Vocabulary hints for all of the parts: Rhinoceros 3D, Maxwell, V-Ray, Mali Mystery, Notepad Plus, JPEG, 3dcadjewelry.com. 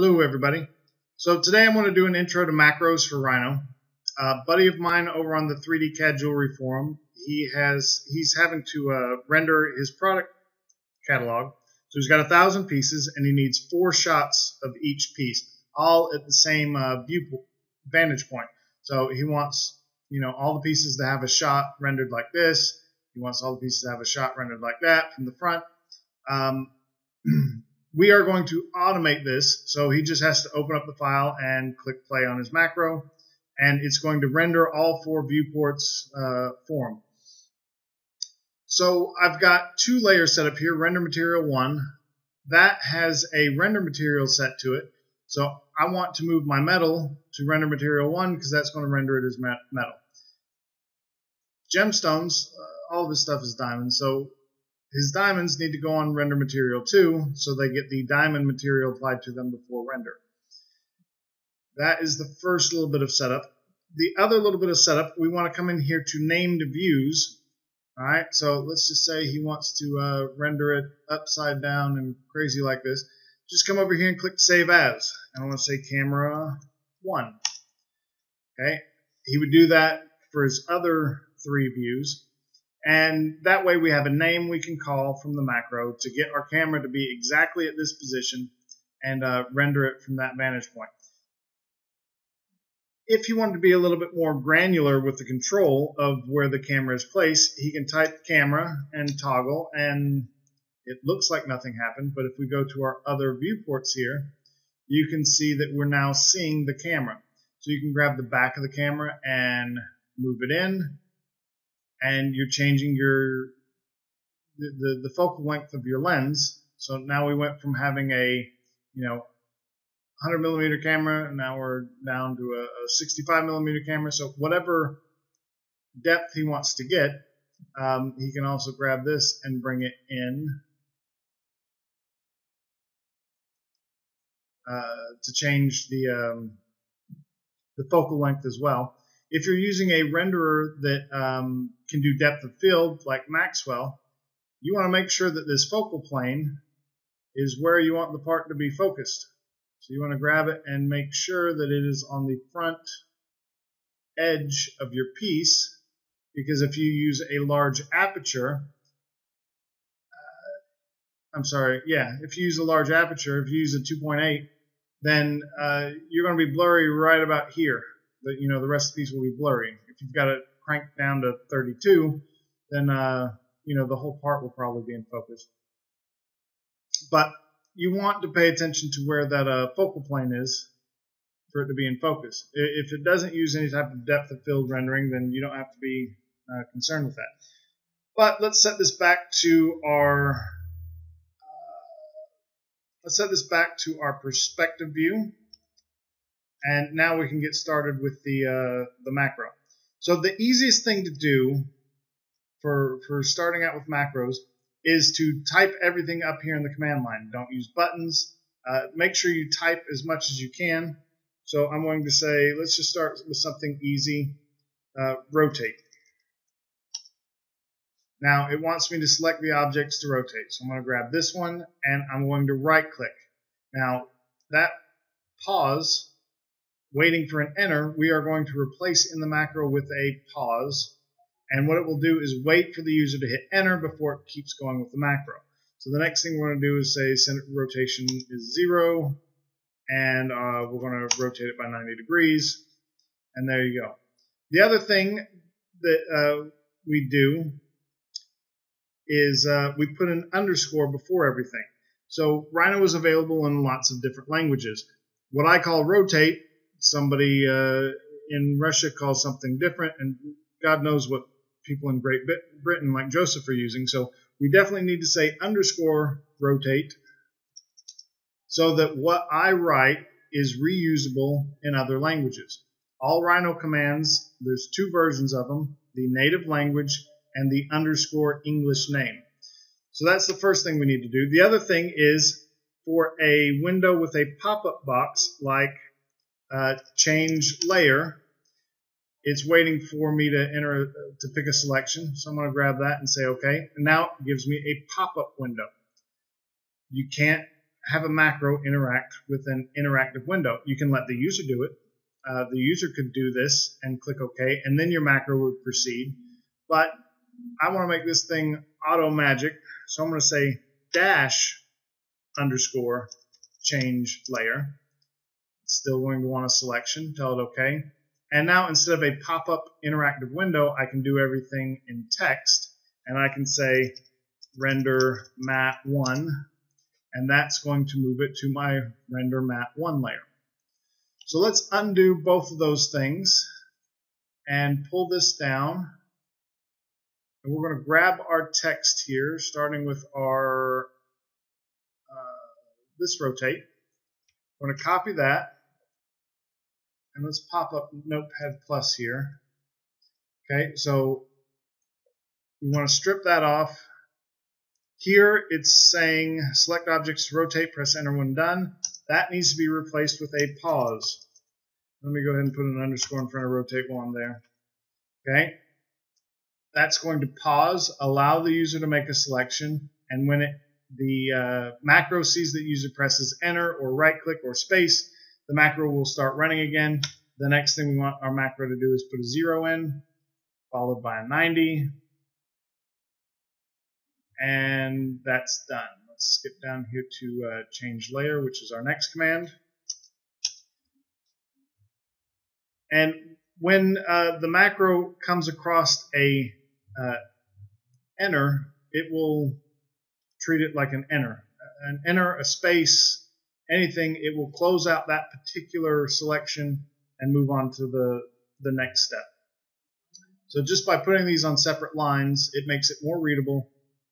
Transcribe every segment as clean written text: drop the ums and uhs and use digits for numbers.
Hello everybody. So today I'm going to do an intro to macros for Rhino. A buddy of mine over on the 3D CAD Jewelry forum, he's having to render his product catalog. So he's got 1,000 pieces and he needs 4 shots of each piece, all at the same vantage point. So he wants, you know, all the pieces to have a shot rendered like this. He wants all the pieces to have a shot rendered like that from the front. We are going to automate this, so he just has to open up the file and click play on his macro, and it's going to render all 4 viewports for him. So I've got 2 layers set up here, render material 1. That has a render material set to it, so I want to move my metal to render material 1 because that's going to render it as metal. Gemstones, all of his stuff is diamonds, so his diamonds need to go on render material 2, so they get the diamond material applied to them before render. That is the first little bit of setup. The other little bit of setup, we want to come in here to named views. All right, so let's just say he wants to render it upside down and crazy like this. Just come over here and click Save As. And I want to say Camera 1. Okay, he would do that for his other 3 views. And that way we have a name we can call from the macro to get our camera to be exactly at this position and render it from that vantage point. If you wanted to be a little bit more granular with the control of where the camera is placed, he can type camera and toggle, and it looks like nothing happened. But if we go to our other viewports here, you can see that we're now seeing the camera. So you can grab the back of the camera and move it in. And you're changing your the focal length of your lens. So now we went from having a 100mm camera, and now we're down to a 65mm camera. So whatever depth he wants to get, he can also grab this and bring it in to change the focal length as well. If you're using a renderer that can do depth of field like Maxwell, you want to make sure that this focal plane is where you want the part to be focused. So you want to grab it and make sure that it is on the front edge of your piece, because if you use a large aperture, if you use a 2.8, then you're going to be blurry right about here. But, you know, the rest of these will be blurry. If you've got it cranked down to 32, then, the whole part will probably be in focus. But you want to pay attention to where that focal plane is for it to be in focus. If it doesn't use any type of depth of field rendering, then you don't have to be concerned with that. But let's set this back to our perspective view. And now we can get started with the macro. So the easiest thing to do for starting out with macros is to type everything up here in the command line. Don't use buttons. Make sure you type as much as you can. So I'm going to say, let's just start with something easy. Rotate. Now it wants me to select the objects to rotate. So I'm going to grab this one and I'm going to right click. Now that pause, waiting for an enter, we are going to replace in the macro with a pause, and what it will do is wait for the user to hit enter before it keeps going with the macro. So the next thing we're going to do is say center rotation is 0, and we're going to rotate it by 90 degrees, and there you go. The other thing that we do is we put an underscore before everything. So Rhino is available in lots of different languages. What I call rotate, somebody in Russia calls something different, and God knows what people in Great Britain like Joseph are using. So we definitely need to say underscore rotate so that what I write is reusable in other languages. All Rhino commands, there's 2 versions of them, the native language and the underscore English name. So that's the first thing we need to do. The other thing is for a window with a pop-up box like change layer, it's waiting for me to enter to pick a selection, so I'm going to grab that and say OK, and now it gives me a pop-up window. You can't have a macro interact with an interactive window. You can let the user do it. The user could do this and click OK, and then your macro would proceed. But I want to make this thing auto magic, so I'm going to say --_ change layer. It's still going to want a selection. Tell it OK. And now instead of a pop-up interactive window, I can do everything in text, and I can say render mat 1, and that's going to move it to my render mat 1 layer. So let's undo both of those things and pull this down. And we're going to grab our text here, starting with our this rotate. We're going to copy that. And let's pop up Notepad Plus here. Okay, so we want to strip that off. Here it's saying select objects, rotate, press enter when done. That needs to be replaced with a pause. Let me go ahead and put an underscore in front of rotate while I'm there. Okay, that's going to pause, allow the user to make a selection, and when the macro sees that user presses enter or right click or space, the macro will start running again. The next thing we want our macro to do is put a 0 in, followed by a 90. And that's done. Let's skip down here to change layer, which is our next command. And when the macro comes across a enter, it will treat it like an enter, a space, anything. It will close out that particular selection and move on to the next step. So just by putting these on separate lines, it makes it more readable,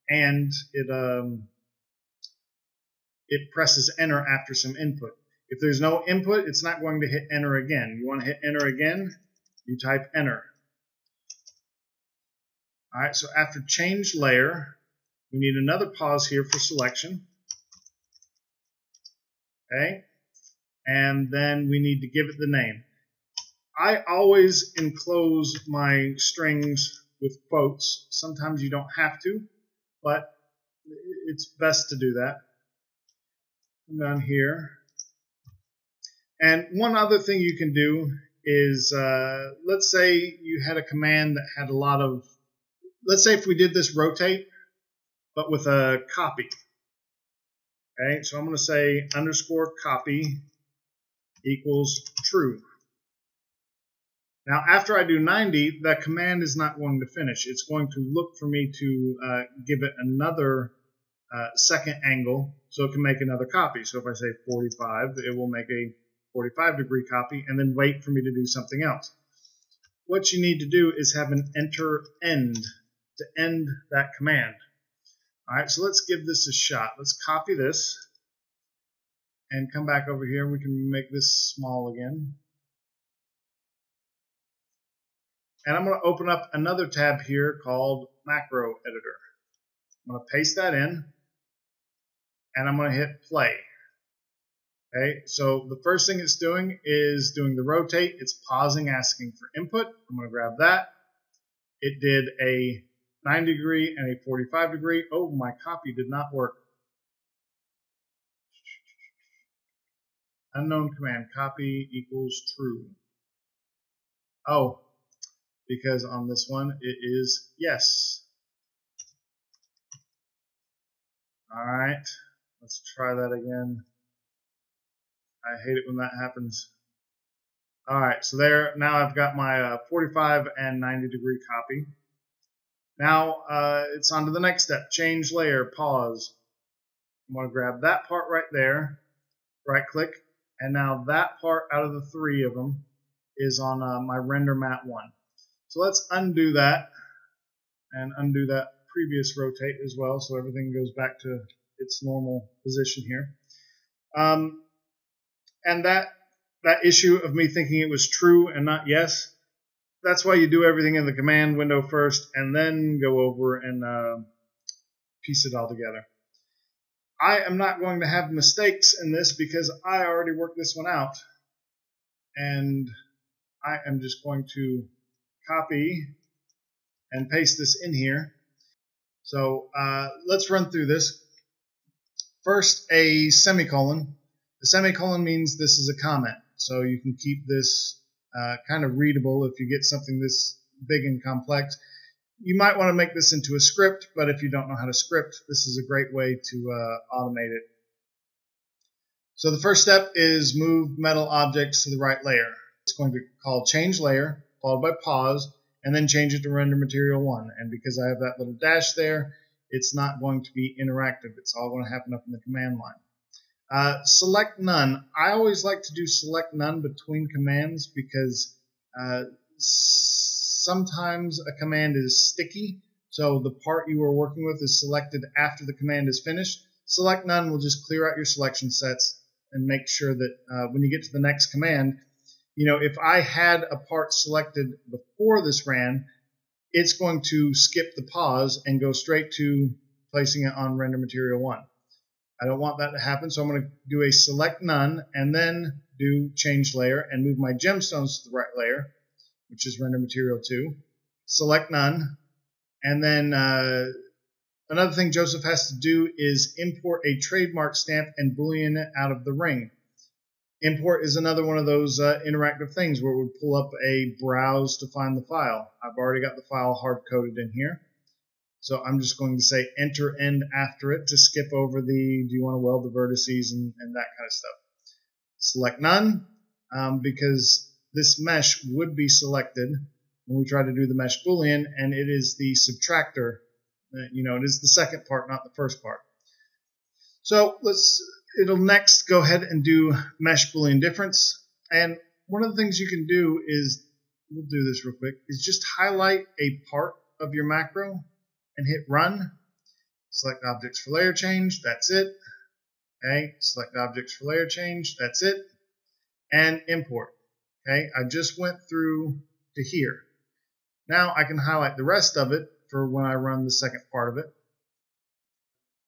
and it presses enter after some input. If there's no input, it's not going to hit enter again. You want to hit enter again, you type enter. All right, so after change layer, we need another pause here for selection. Okay, and then we need to give it the name. I always enclose my strings with quotes. Sometimes you don't have to, but it's best to do that. Come down here. And one other thing you can do is, let's say you had a command that had a lot of, let's say if we did this rotate, but with a copy. Okay, so I'm going to say _copy equals true. Now, after I do 90, the command is not going to finish. It's going to look for me to give it another second angle so it can make another copy. So if I say 45, it will make a 45-degree copy and then wait for me to do something else. What you need to do is have an enter end to end that command. All right, so let's give this a shot. Let's copy this and come back over here. We can make this small again. And I'm going to open up another tab here called Macro Editor. I'm going to paste that in, and I'm going to hit play. Okay, so the first thing it's doing is doing the rotate. It's pausing, asking for input. I'm going to grab that. It did a 9-degree and a 45-degree. Oh, my copy did not work. Unknown command, copy equals true. Oh, because on this one it is yes. All right, let's try that again. I hate it when that happens. All right, so there, now I've got my 45 and 90-degree copy. Now it's on to the next step, change layer, pause. I'm going to grab that part right there, right click, and now that part out of the three of them is on my render mat 1. So let's undo that and undo that previous rotate as well, so everything goes back to its normal position here. And that issue of me thinking it was true and not yes, that's why you do everything in the command window first and then go over and piece it all together. I am not going to have mistakes in this because I already worked this one out. And I am just going to copy and paste this in here. So let's run through this. First, a semicolon. The semicolon means this is a comment, so you can keep this kind of readable if you get something this big and complex. You might want to make this into a script, but if you don't know how to script, this is a great way to automate it. So the first step is move metal objects to the right layer. It's going to be called change layer, followed by pause, and then change it to render material 1. And because I have that little dash there, it's not going to be interactive. It's all going to happen up in the command line. Select none. I always like to do select none between commands because sometimes a command is sticky, so the part you are working with is selected after the command is finished. Select none will just clear out your selection sets and make sure that when you get to the next command, you know, if I had a part selected before this ran, it's going to skip the pause and go straight to placing it on render material 1. I don't want that to happen, so I'm going to do a select none and then do change layer and move my gemstones to the right layer, which is render material 2. Select none, and then another thing Joseph has to do is import a trademark stamp and boolean it out of the ring. Import is another one of those interactive things where we pull up a browse to find the file. I've already got the file hard-coded in here. So I'm just going to say enter end after it to skip over the do you want to weld the vertices and that kind of stuff. Select none because this mesh would be selected when we try to do the mesh boolean, and it is the subtractor. You know, it is the second part, not the first part. So it'll next go ahead and do mesh boolean difference. And one of the things you can do is, we'll do this real quick, is just highlight a part of your macro and hit run. Select objects for layer change, that's it. Okay, select objects for layer change, that's it. And import. Okay, I just went through to here. Now I can highlight the rest of it for when I run the second part of it.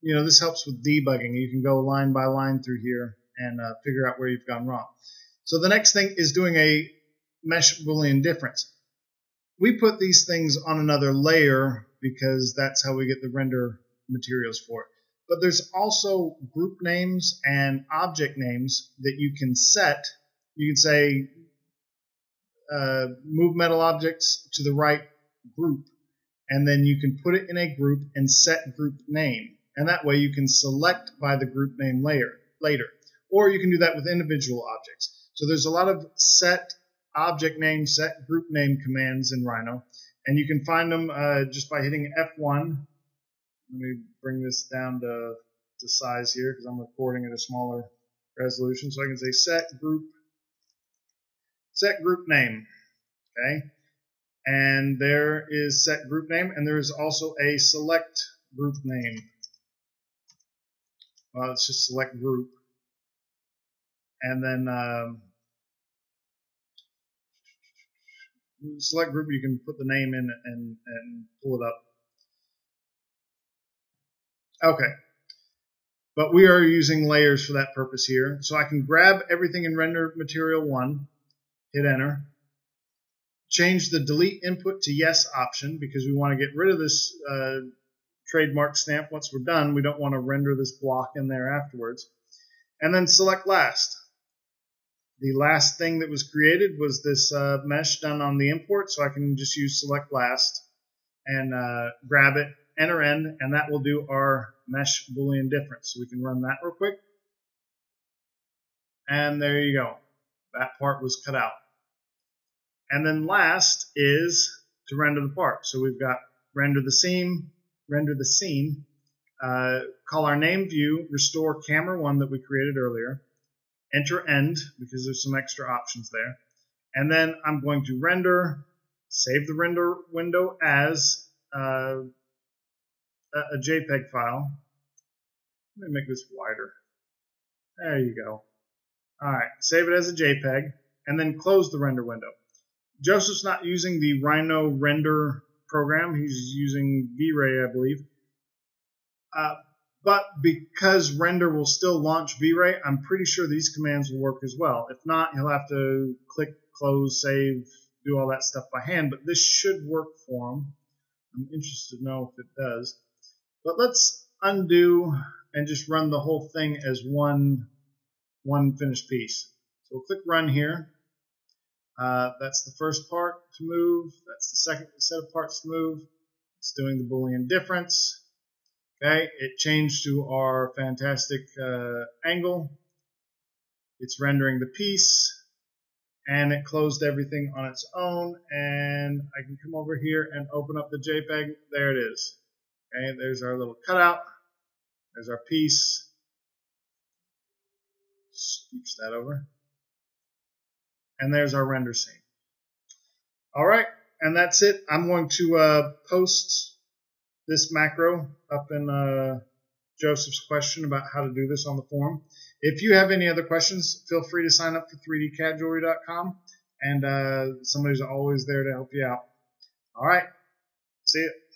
You know, this helps with debugging. You can go line by line through here and figure out where you've gone wrong. So the next thing is doing a mesh boolean difference. We put these things on another layer because that's how we get the render materials for it. But there's also group names and object names that you can set. You can say move metal objects to the right group, and then you can put it in a group and set group name. And that way you can select by the group name later. Or you can do that with individual objects. So there's a lot of set object name, set group name commands in Rhino. And you can find them just by hitting F1. Let me bring this down to size here because I'm recording at a smaller resolution. So I can say set group name. Okay. And there is set group name, and there is also a select group name. Well, it's just select group. And then select group, you can put the name in and pull it up. Okay. But we are using layers for that purpose here. So I can grab everything in render material 1, hit enter. Change the delete input to yes option because we want to get rid of this trademark stamp once we're done. We don't want to render this block in there afterwards. And then select last. The last thing that was created was this mesh done on the import, so I can just use select last and grab it, enter end, and that will do our mesh boolean difference. So we can run that real quick. And there you go. That part was cut out. And then last is to render the part. So we've got render the scene, call our name view, restore camera 1 that we created earlier, enter end because there's some extra options there. And then I'm going to render, save the render window as a JPEG file. Let me make this wider. There you go. All right, save it as a JPEG and then close the render window. Joseph's not using the Rhino render program. He's using V-Ray, I believe. But because render will still launch V-Ray, I'm pretty sure these commands will work as well. If not, he'll have to click, close, save, do all that stuff by hand. But this should work for him. I'm interested to know if it does. But let's undo and just run the whole thing as one finished piece. So we'll click run here. That's the first part to move. That's the second set of parts to move. It's doing the Boolean difference. Okay, it changed to our fantastic angle. It's rendering the piece. And it closed everything on its own. And I can come over here and open up the JPEG. There it is. Okay, there's our little cutout. There's our piece. Scooch that over. And there's our render scene. All right, and that's it. I'm going to post this macro up in Joseph's question about how to do this on the forum. If you have any other questions, feel free to sign up for 3dcadjewelry.com, and somebody's always there to help you out. All right, see you.